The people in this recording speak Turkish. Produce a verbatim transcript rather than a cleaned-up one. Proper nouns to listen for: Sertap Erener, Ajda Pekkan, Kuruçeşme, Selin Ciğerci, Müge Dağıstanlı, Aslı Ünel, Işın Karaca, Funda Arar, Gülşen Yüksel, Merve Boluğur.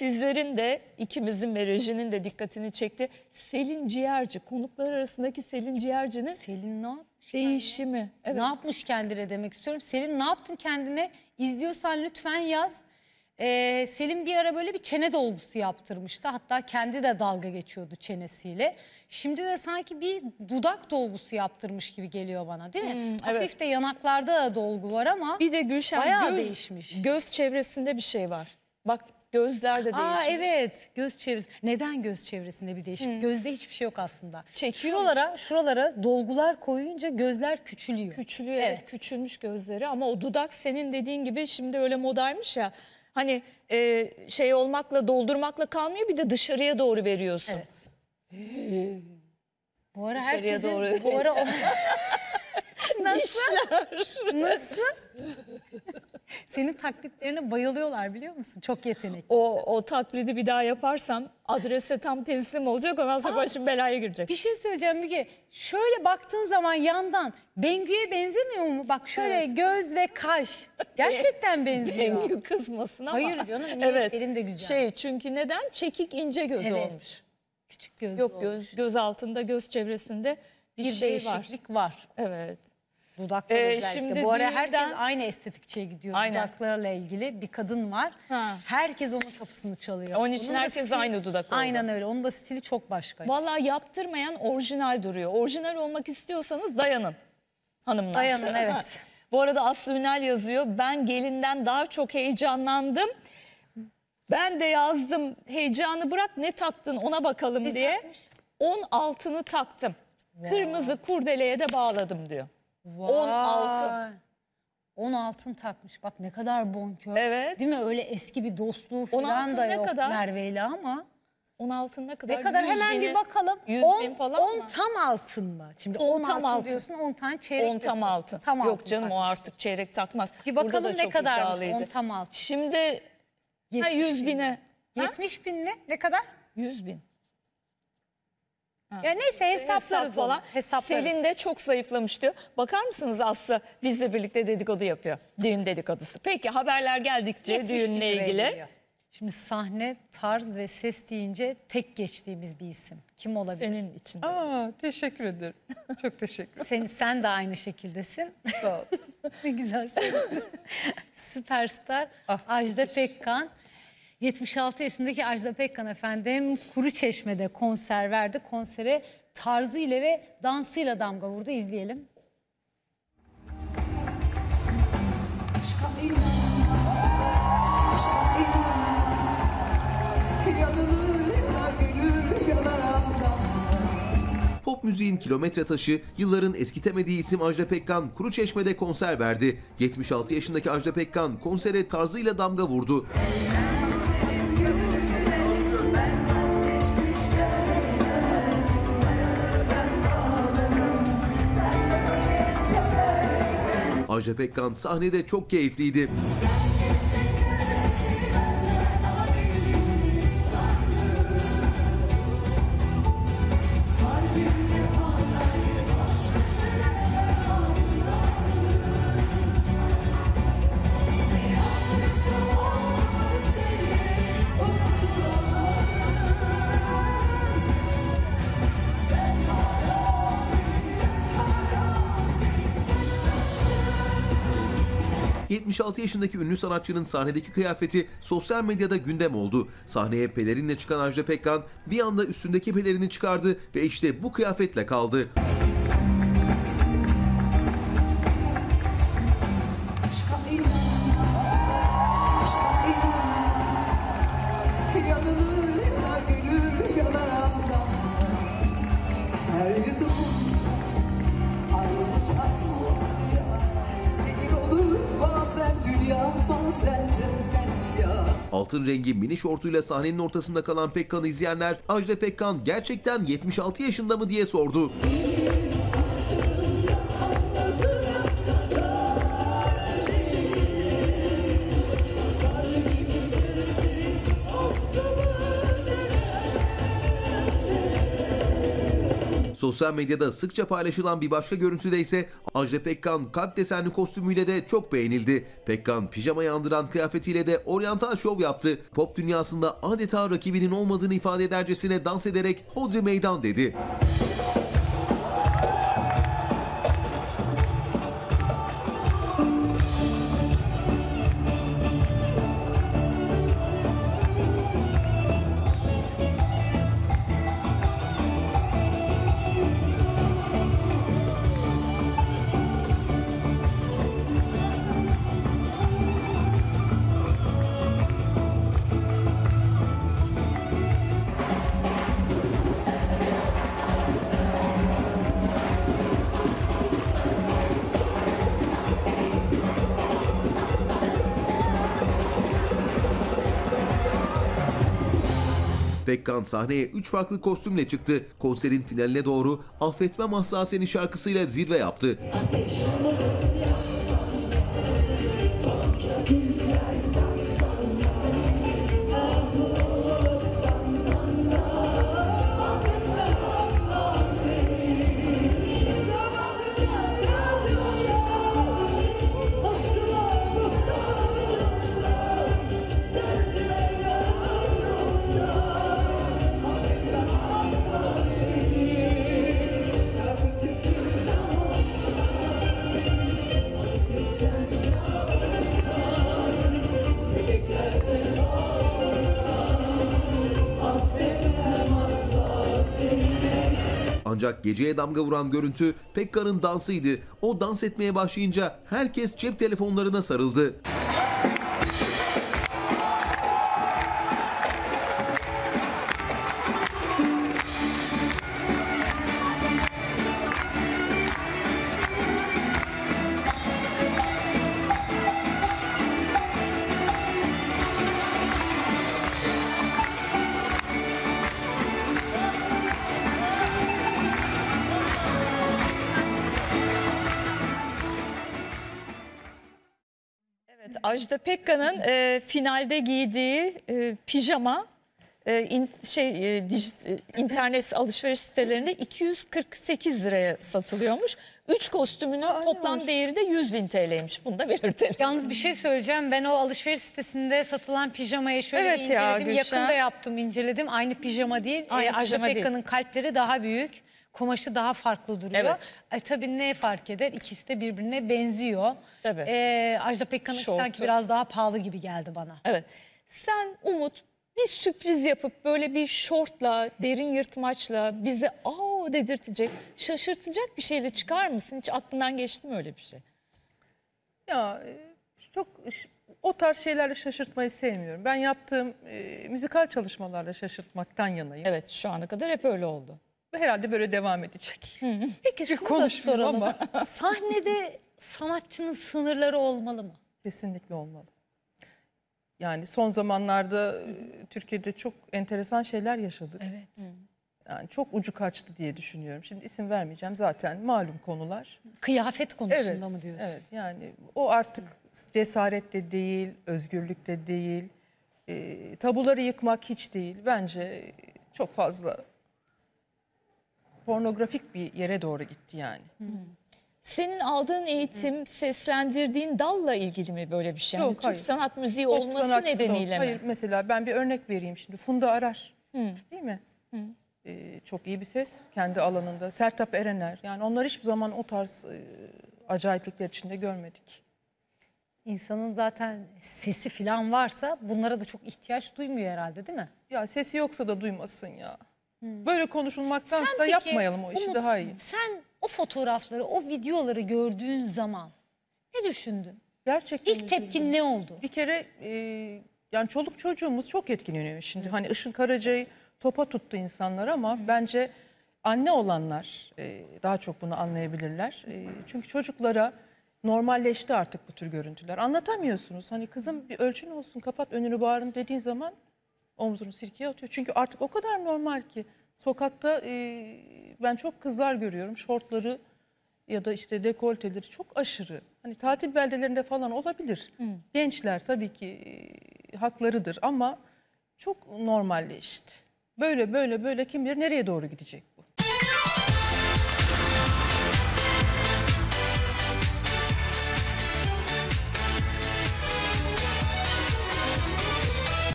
sizlerin de, ikimizin ve rejinin de dikkatini çekti. Selin Ciğerci, konuklar arasındaki Selin Ciğerci'nin Selin ne yapmış değişimi. Yani? Evet. Ne yapmış kendine demek istiyorum. Selin ne yaptın kendine? İzliyorsan lütfen yaz. Ee, Selin bir ara böyle bir çene dolgusu yaptırmıştı. Hatta kendi de dalga geçiyordu çenesiyle. Şimdi de sanki bir dudak dolgusu yaptırmış gibi geliyor bana, değil mi? Hmm, evet. Hafif de yanaklarda da dolgu var ama bir de Gülşen, bayağı göz, değişmiş. Göz çevresinde bir şey var. Bak gözler de değişmiş. Aa, evet, göz çevresi. Neden göz çevresinde bir değişim? Hmm. Gözde hiçbir şey yok aslında. Çekiyor. Şuralara, şuralara dolgular koyunca gözler küçülüyor. Küçülüyor, evet, evet, küçülmüş gözleri ama o dudak senin dediğin gibi şimdi öyle modaymış ya. Hani e, şey olmakla, doldurmakla kalmıyor, bir de dışarıya doğru veriyorsun. Evet. Bu ara dışarıya herkesin... Doğru bu ara... Nasıl? Nasıl? Senin taklitlerine bayılıyorlar, biliyor musun? Çok yeteneklisin. O, o taklidi bir daha yaparsam adrese tam teslim olacak, ondan sonra başım belaya girecek. Bir şey söyleyeceğim Müge. Şöyle baktığın zaman yandan Bengü'ye benzemiyor mu? Bak şöyle, evet, göz ve kaş. Gerçekten benziyor. Bengü kızmasın ama. Hayır canım, niye? Evet. Selin de güzel. Şey, çünkü neden? Çekik ince göz, evet, olmuş. Küçük göz. Yok, göz, göz altında, göz çevresinde bir, bir şey değişiklik var. var. Evet. Dudaklar ee, özellikle. Şimdi bu ara düğünden... herkes aynı estetikçiye gidiyor. Aynen. Dudaklarla ilgili bir kadın var. Ha. Herkes onun kapısını çalıyor. Onun için onun herkes stil... aynı dudak oldu. Aynen öyle. Onun da stili çok başka. Vallahi yaptırmayan orijinal duruyor. Orijinal olmak istiyorsanız dayanın hanımlar. Dayanın, evet. Bu arada Aslı Ünel yazıyor. Ben gelinden daha çok heyecanlandım. Ben de yazdım. Heyecanı bırak, ne taktın ona bakalım ne diye. Takmış? on altını taktım. Wow. Kırmızı kurdeleye de bağladım diyor. Vay. on altın. on altın takmış. Bak ne kadar bonkör. Evet. Değil mi? Öyle eski bir dostluğu falan da yok Merve'yle ama. on altın ne kadar? Ne kadar? Hemen bir bakalım. on tam altın mı? Şimdi on tam altın diyorsun, on tane çeyrek. on tam altın. Yok canım, o artık çeyrek takmaz. Bir bakalım ne kadarmış on tam altın. Şimdi yüz bine. yetmiş bin mi? Ne kadar? yüz bin. Ha. Ya neyse, hesaplarız olan. Hesaplarız. Selin de çok zayıflamış diyor. Bakar mısınız Aslı, bizle birlikte dedikodu yapıyor. Düğün dedikodusu. Peki haberler geldikçe düğünle ilgili. Geliyor. Şimdi sahne, tarz ve ses deyince tek geçtiğimiz bir isim. Kim olabilir? Senin için. Aa, teşekkür ederim. Çok teşekkür ederim. Sen, sen de aynı şekildesin. Sağ ol. Ne güzelsin. Süperstar ah, Ajda Pekkan. yetmiş altı yaşındaki Ajda Pekkan efendim Kuruçeşme'de konser verdi. Konsere tarzıyla ve dansıyla damga vurdu. İzleyelim. Pop müziğin kilometre taşı, yılların eskitemediği isim Ajda Pekkan Kuruçeşme'de konser verdi. yetmiş altı yaşındaki Ajda Pekkan konsere tarzıyla damga vurdu. Ajda Pekkan sahnede çok keyifliydi. yetmiş altı yaşındaki ünlü sanatçının sahnedeki kıyafeti sosyal medyada gündem oldu. Sahneye pelerinle çıkan Ajda Pekkan bir anda üstündeki pelerini çıkardı ve işte bu kıyafetle kaldı. Altın rengi mini şortuyla sahnenin ortasında kalan Pekkan'ı izleyenler Ajda Pekkan gerçekten yetmiş altı yaşında mı diye sordu. Sosyal medyada sıkça paylaşılan bir başka görüntüde ise Ajda Pekkan kalp desenli kostümüyle de çok beğenildi. Pekkan pijama yandıran kıyafetiyle de oryantal şov yaptı. Pop dünyasında adeta rakibinin olmadığını ifade edercesine dans ederek hodri meydan dedi. Pekkan sahneye üç farklı kostümle çıktı. Konserin finaline doğru "Affetmem Asla Seni" şarkısıyla zirve yaptı. Ancak geceye damga vuran görüntü Pekkan'ın dansıydı. O dans etmeye başlayınca herkes cep telefonlarına sarıldı. Ajda Pekkan'ın e, finalde giydiği e, pijama e, in, şey e, dijit, e, internet alışveriş sitelerinde iki yüz kırk sekiz liraya satılıyormuş. üç kostümünün Aynen. toplam değeri de yüz bin T L'ymiş. Bunu da belirtelim. Yalnız bir şey söyleyeceğim. Ben o alışveriş sitesinde satılan pijamayı şöyle evet inceledim. Ya, yakında yaptım, inceledim. Aynı pijama değil. Aynı Ajda Pekkan'ın kalpleri daha büyük. Kumaşı daha farklı duruyor. Evet. E, tabii ne fark eder? İkisi de birbirine benziyor. Evet. E, Ajda Pekkan'ın sanki biraz daha pahalı gibi geldi bana. Evet. Sen Umut bir sürpriz yapıp böyle bir şortla, derin yırtmaçla bizi aa dedirtecek, şaşırtacak bir şeyle çıkar mısın? Hiç aklından geçti mi öyle bir şey? Ya çok o tarz şeylerle şaşırtmayı sevmiyorum. Ben yaptığım e, müzikal çalışmalarla şaşırtmaktan yanayım. Evet, şu ana kadar hep öyle oldu. Herhalde böyle devam edecek. Peki şunu da soralım. Ama. Sahnede sanatçının sınırları olmalı mı? Kesinlikle olmalı. Yani son zamanlarda Türkiye'de çok enteresan şeyler yaşadık. Evet. Yani çok ucu kaçtı diye düşünüyorum. Şimdi isim vermeyeceğim zaten malum konular. Kıyafet konusunda evet, mı diyorsun? Evet yani o artık cesaret de değil, özgürlük de değil. E, tabuları yıkmak hiç değil. Bence çok fazla... pornografik bir yere doğru gitti yani. Hmm. Senin aldığın eğitim, hmm. seslendirdiğin dalla ilgili mi böyle bir şey? Yok, yani Türk hayır. sanat müziği Türk olması nedeniyle mi? Hayır, mesela ben bir örnek vereyim şimdi. Funda Arar, hmm. değil mi? Hmm. Ee, çok iyi bir ses kendi alanında. Sertap Erener, yani onlar hiçbir zaman o tarz e, acayiplikler içinde görmedik. İnsanın zaten sesi falan varsa bunlara da çok ihtiyaç duymuyor herhalde, değil mi? Ya sesi yoksa da duymasın ya. Böyle konuşulmaktansa peki, yapmayalım o işi Umut, daha iyi. Sen o fotoğrafları, o videoları gördüğün zaman ne düşündün? Gerçekten İlk düşündüm. Tepkin ne oldu? Bir kere e, yani çoluk çocuğumuz çok etkileniyor şimdi. Hı. Hani Işın Karaca'yı topa tuttu insanlar ama Hı. bence anne olanlar e, daha çok bunu anlayabilirler. E, çünkü çocuklara normalleşti artık bu tür görüntüler. Anlatamıyorsunuz. Hani kızım bir ölçün olsun, kapat önünü bağırın dediğin zaman... omzunu sirkeye atıyor. Çünkü artık o kadar normal ki. Sokakta e, ben çok kızlar görüyorum. Şortları ya da işte dekolteleri çok aşırı. Hani tatil beldelerinde falan olabilir. Hı. Gençler tabii ki e, haklarıdır ama çok normalleşti. Böyle böyle böyle kim bilir nereye doğru gidecek.